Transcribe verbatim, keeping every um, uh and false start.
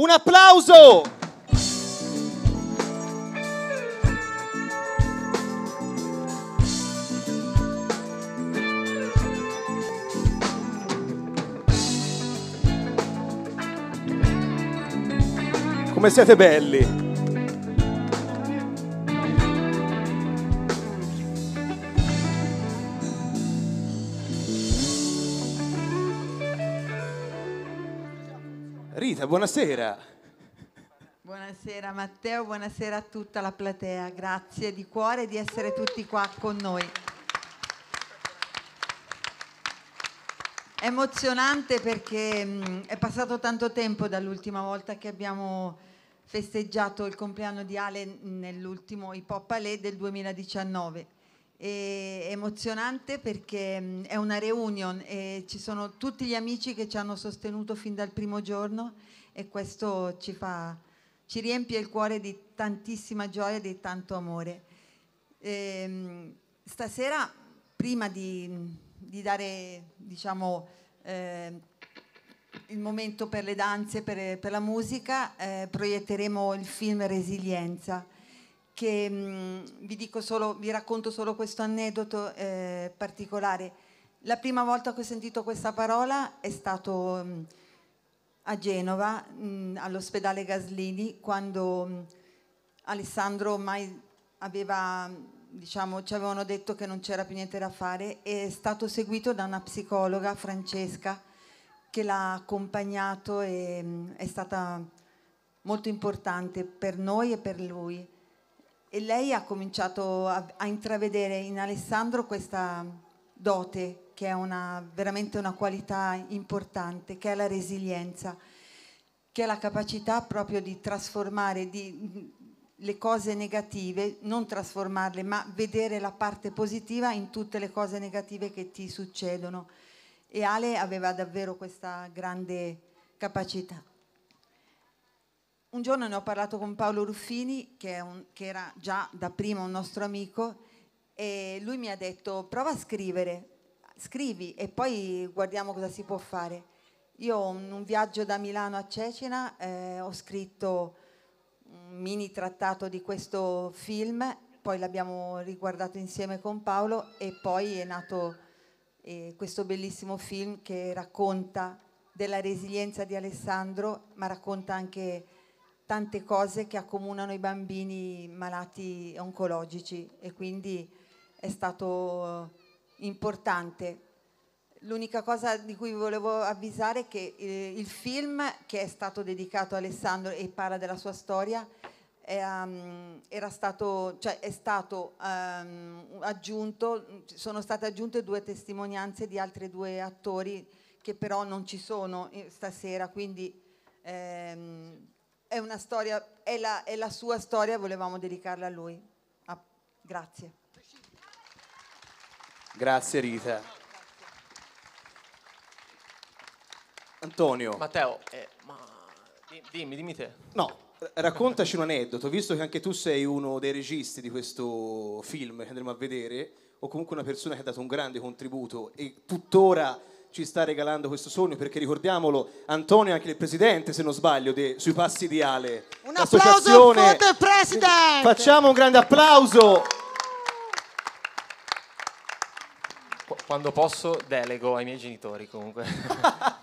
Un applauso! Come siete belli! Buonasera. Buonasera Matteo, buonasera a tutta la platea, grazie di cuore di essere tutti qua con noi. È emozionante perché mh, è passato tanto tempo dall'ultima volta che abbiamo festeggiato il compleanno di Ale nell'ultimo Hip Hop Palais del duemiladiciannove. È emozionante perché mh, è una reunion e ci sono tutti gli amici che ci hanno sostenuto fin dal primo giorno e questo ci, fa, ci riempie il cuore di tantissima gioia e di tanto amore. E, mh, stasera, prima di, di dare diciamo, eh, il momento per le danze, per, per la musica, eh, proietteremo il film Resilienza, che mh, vi, dico solo, vi racconto solo questo aneddoto eh, particolare. La prima volta che ho sentito questa parola è stato mh, a Genova, all'ospedale Gaslini, quando mh, Alessandro ormai aveva, diciamo, ci avevano detto che non c'era più niente da fare, e è stato seguito da una psicologa, Francesca, che l'ha accompagnato e mh, è stata molto importante per noi e per lui. E lei ha cominciato a, a intravedere in Alessandro questa dote che è una, veramente una qualità importante, che è la resilienza, che è la capacità proprio di trasformare di, le cose negative, non trasformarle, ma vedere la parte positiva in tutte le cose negative che ti succedono. E Ale aveva davvero questa grande capacità. Un giorno ne ho parlato con Paolo Ruffini, che, è un, che era già da prima un nostro amico, e lui mi ha detto: prova a scrivere, scrivi e poi guardiamo cosa si può fare. Io in un viaggio da Milano a Cecina eh, ho scritto un mini trattato di questo film, poi l'abbiamo riguardato insieme con Paolo e poi è nato eh, questo bellissimo film che racconta della resilienza di Alessandro, ma racconta anche tante cose che accomunano i bambini malati oncologici, e quindi è stato importante. L'unica cosa di cui volevo avvisare è che eh, il film che è stato dedicato a Alessandro e parla della sua storia è, um, era stato, cioè è stato um, aggiunto, sono state aggiunte due testimonianze di altri due attori che però non ci sono stasera, quindi ehm, È una storia, è la, è la sua storia, volevamo dedicarla a lui. Ah, grazie. Grazie Rita. Antonio. Matteo, eh, ma... dimmi, dimmi te. No, raccontaci un aneddoto, visto che anche tu sei uno dei registi di questo film che andremo a vedere, o comunque una persona che ha dato un grande contributo e tuttora ci sta regalando questo sogno, perché ricordiamolo, Antonio è anche il presidente, se non sbaglio, de, sui passi di Ale. Un applauso per il presidente! Facciamo un grande applauso! Quando posso delego ai miei genitori comunque.